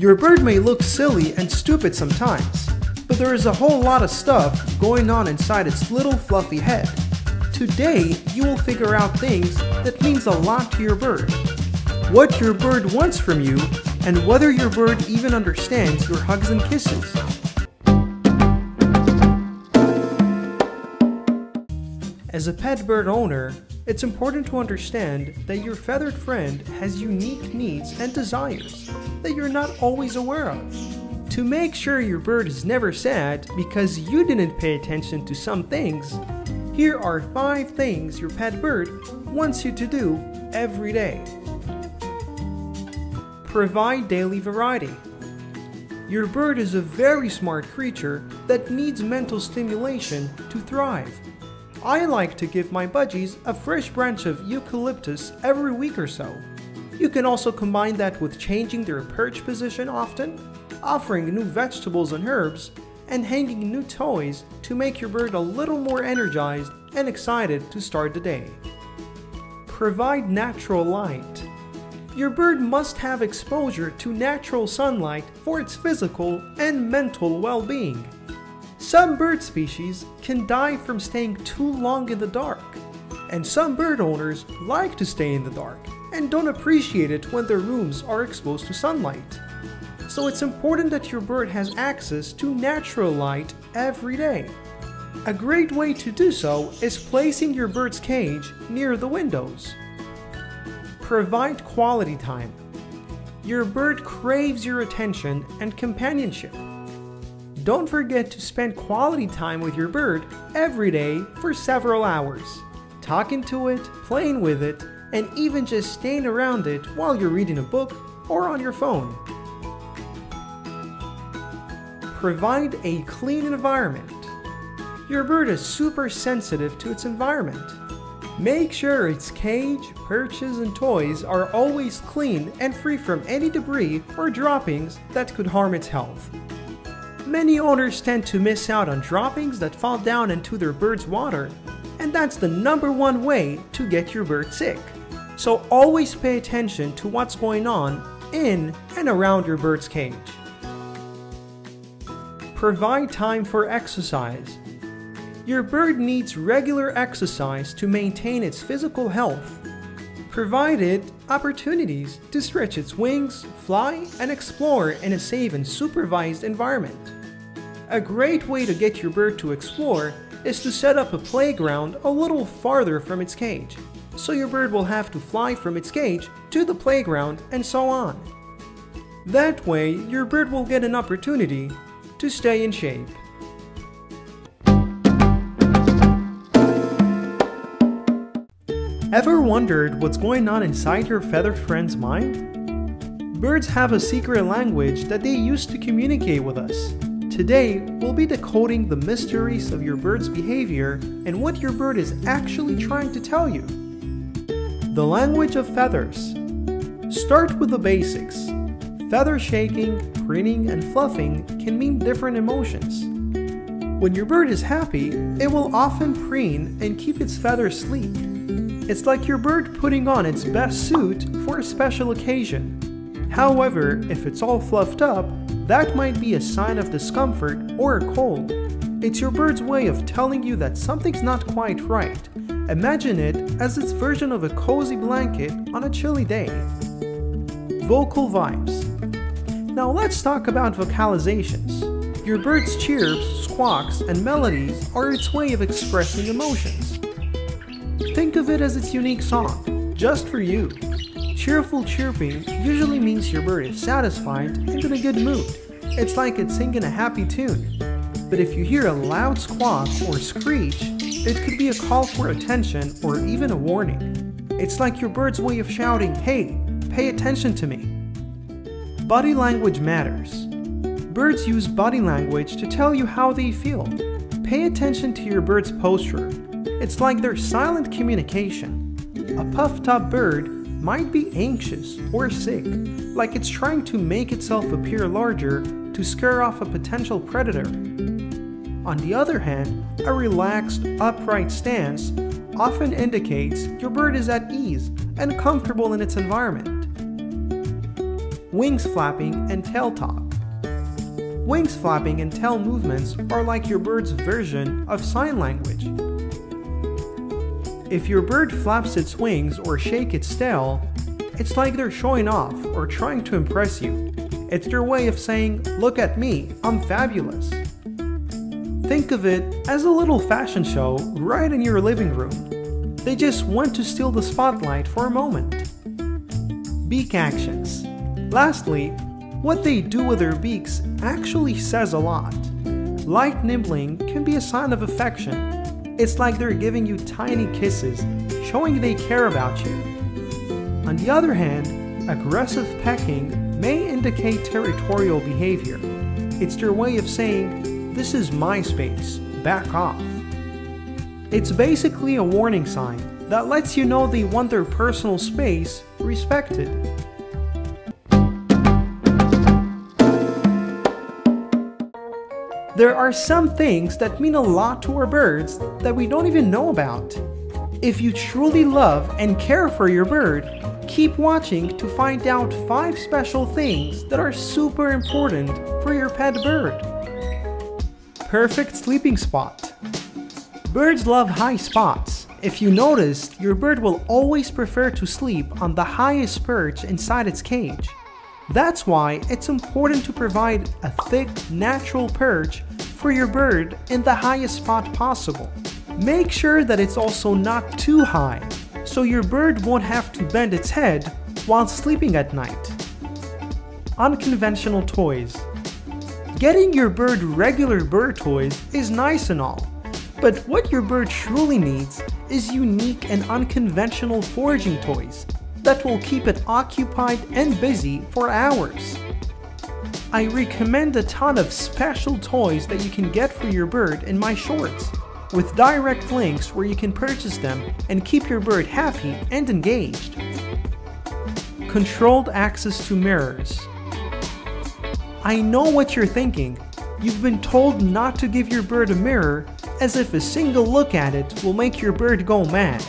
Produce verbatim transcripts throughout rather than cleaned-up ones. Your bird may look silly and stupid sometimes, but there is a whole lot of stuff going on inside its little fluffy head. Today, you will figure out things that means a lot to your bird, what your bird wants from you, and whether your bird even understands your hugs and kisses. As a pet bird owner, it's important to understand that your feathered friend has unique needs and desires that you're not always aware of. To make sure your bird is never sad because you didn't pay attention to some things, here are five things your pet bird wants you to do every day. Provide daily variety. Your bird is a very smart creature that needs mental stimulation to thrive. I like to give my budgies a fresh branch of eucalyptus every week or so. You can also combine that with changing their perch position often, offering new vegetables and herbs, and hanging new toys to make your bird a little more energized and excited to start the day. Provide natural light. Your bird must have exposure to natural sunlight for its physical and mental well-being. Some bird species can die from staying too long in the dark, and some bird owners like to stay in the dark and don't appreciate it when their rooms are exposed to sunlight. So it's important that your bird has access to natural light every day. A great way to do so is placing your bird's cage near the windows. Provide quality time. Your bird craves your attention and companionship. Don't forget to spend quality time with your bird every day for several hours, talking to it, playing with it, and even just staying around it while you're reading a book or on your phone. Provide a clean environment. Your bird is super sensitive to its environment. Make sure its cage, perches, and toys are always clean and free from any debris or droppings that could harm its health. Many owners tend to miss out on droppings that fall down into their bird's water, and that's the number one way to get your bird sick. So always pay attention to what's going on in and around your bird's cage. Provide time for exercise. Your bird needs regular exercise to maintain its physical health. Provide it opportunities to stretch its wings, fly, and explore in a safe and supervised environment. A great way to get your bird to explore is to set up a playground a little farther from its cage, so your bird will have to fly from its cage to the playground and so on. That way, your bird will get an opportunity to stay in shape. Ever wondered what's going on inside your feathered friend's mind? Birds have a secret language that they use to communicate with us. Today, we'll be decoding the mysteries of your bird's behavior and what your bird is actually trying to tell you. The language of feathers. Start with the basics. Feather shaking, preening, and fluffing can mean different emotions. When your bird is happy, it will often preen and keep its feathers sleek. It's like your bird putting on its best suit for a special occasion. However, if it's all fluffed up, that might be a sign of discomfort or a cold. It's your bird's way of telling you that something's not quite right. Imagine it as its version of a cozy blanket on a chilly day. Vocal vibes. Now let's talk about vocalizations. Your bird's chirps, squawks, and melodies are its way of expressing emotions. Think of it as its unique song, just for you. Cheerful chirping usually means your bird is satisfied and in a good mood. It's like it's singing a happy tune. But if you hear a loud squawk or screech, it could be a call for attention or even a warning. It's like your bird's way of shouting, "Hey, pay attention to me." Body language matters. Birds use body language to tell you how they feel. Pay attention to your bird's posture. It's like their silent communication. A puffed-up bird might be anxious or sick, like it's trying to make itself appear larger to scare off a potential predator. On the other hand, a relaxed, upright stance often indicates your bird is at ease and comfortable in its environment. wings flapping, and tail top. Wings flapping and tail movements are like your bird's version of sign language. If your bird flaps its wings or shakes its tail, it's like they're showing off or trying to impress you. It's their way of saying, "Look at me, I'm fabulous." Think of it as a little fashion show right in your living room. They just want to steal the spotlight for a moment. Beak actions. Lastly, what they do with their beaks actually says a lot. Light nibbling can be a sign of affection. It's like they're giving you tiny kisses, showing they care about you. On the other hand, aggressive pecking may indicate territorial behavior. It's their way of saying, "This is my space, back off." It's basically a warning sign that lets you know they want their personal space respected. There are some things that mean a lot to our birds that we don't even know about. If you truly love and care for your bird, keep watching to find out five special things that are super important for your pet bird. Perfect sleeping spot. Birds love high spots. If you notice, your bird will always prefer to sleep on the highest perch inside its cage. That's why it's important to provide a thick, natural perch for your bird in the highest spot possible. Make sure that it's also not too high, so your bird won't have to bend its head while sleeping at night. Unconventional toys. Getting your bird regular bird toys is nice and all, but what your bird truly needs is unique and unconventional foraging toys that will keep it occupied and busy for hours. I recommend a ton of special toys that you can get for your bird in my shorts, with direct links where you can purchase them and keep your bird happy and engaged. Controlled access to mirrors. I know what you're thinking. You've been told not to give your bird a mirror, as if a single look at it will make your bird go mad.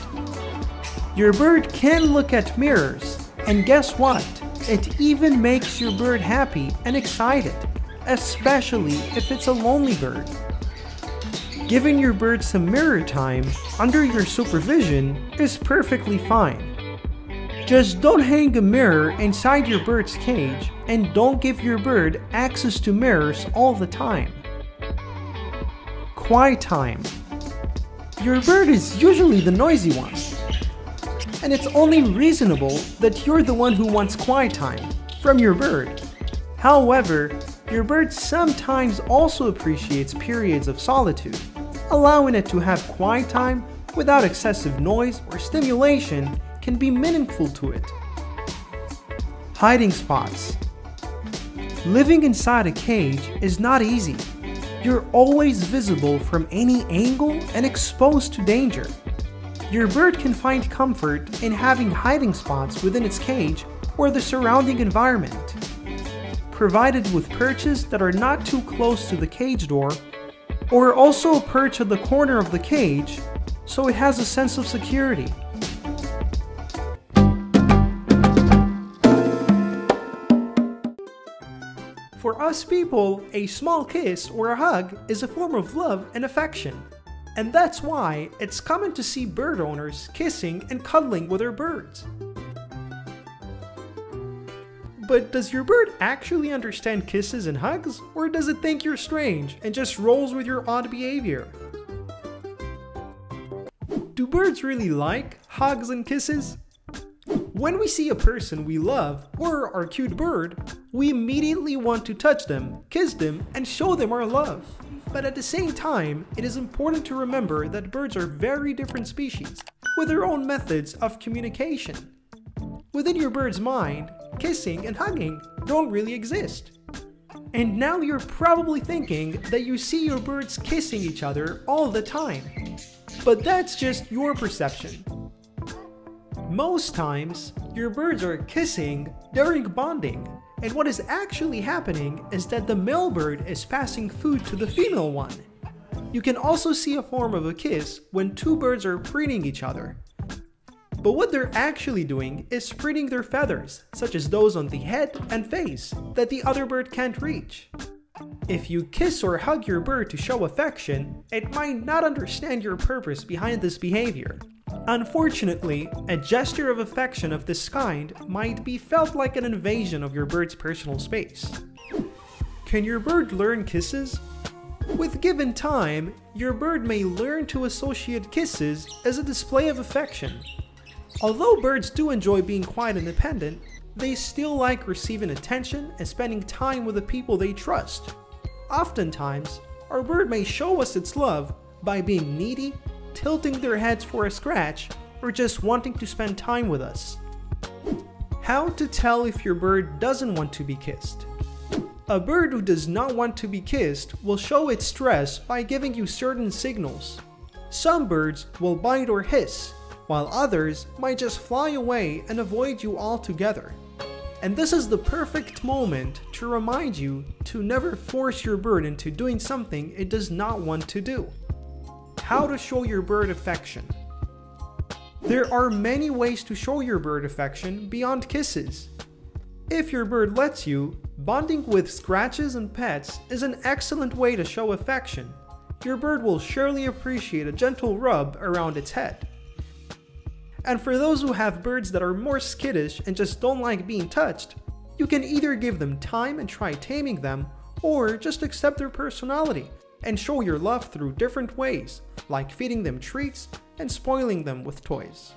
Your bird can look at mirrors, and guess what? It even makes your bird happy and excited, especially if it's a lonely bird. Giving your bird some mirror time under your supervision is perfectly fine. Just don't hang a mirror inside your bird's cage, and don't give your bird access to mirrors all the time. Quiet time. Your bird is usually the noisy one, and it's only reasonable that you're the one who wants quiet time from your bird. However, your bird sometimes also appreciates periods of solitude, allowing it to have quiet time without excessive noise or stimulation can be meaningful to it. Hiding spots. Living inside a cage is not easy. You're always visible from any angle and exposed to danger. Your bird can find comfort in having hiding spots within its cage or the surrounding environment. Provided with perches that are not too close to the cage door, or also a perch at the corner of the cage, so it has a sense of security. For us people, a small kiss or a hug is a form of love and affection. And that's why it's common to see bird owners kissing and cuddling with their birds. But does your bird actually understand kisses and hugs, or does it think you're strange and just rolls with your odd behavior? Do birds really like hugs and kisses? When we see a person we love or our cute bird, we immediately want to touch them, kiss them, and show them our love. But at the same time, it is important to remember that birds are very different species, with their own methods of communication. Within your bird's mind, kissing and hugging don't really exist. And now you're probably thinking that you see your birds kissing each other all the time. But that's just your perception. Most times, your birds are kissing during bonding. And what is actually happening is that the male bird is passing food to the female one. You can also see a form of a kiss when two birds are preening each other. But what they're actually doing is spreading their feathers, such as those on the head and face, that the other bird can't reach. If you kiss or hug your bird to show affection, it might not understand your purpose behind this behavior. Unfortunately, a gesture of affection of this kind might be felt like an invasion of your bird's personal space. Can your bird learn kisses? With given time, your bird may learn to associate kisses as a display of affection. Although birds do enjoy being quite independent, they still like receiving attention and spending time with the people they trust. Oftentimes, our bird may show us its love by being needy, tilting their heads for a scratch, or just wanting to spend time with us. How to tell if your bird doesn't want to be kissed? A bird who does not want to be kissed will show its stress by giving you certain signals. Some birds will bite or hiss, while others might just fly away and avoid you altogether. And this is the perfect moment to remind you to never force your bird into doing something it does not want to do. How to show your bird affection. There are many ways to show your bird affection beyond kisses. If your bird lets you, bonding with scratches and pets is an excellent way to show affection. Your bird will surely appreciate a gentle rub around its head. And for those who have birds that are more skittish and just don't like being touched, you can either give them time and try taming them, or just accept their personality and show your love through different ways, like feeding them treats and spoiling them with toys.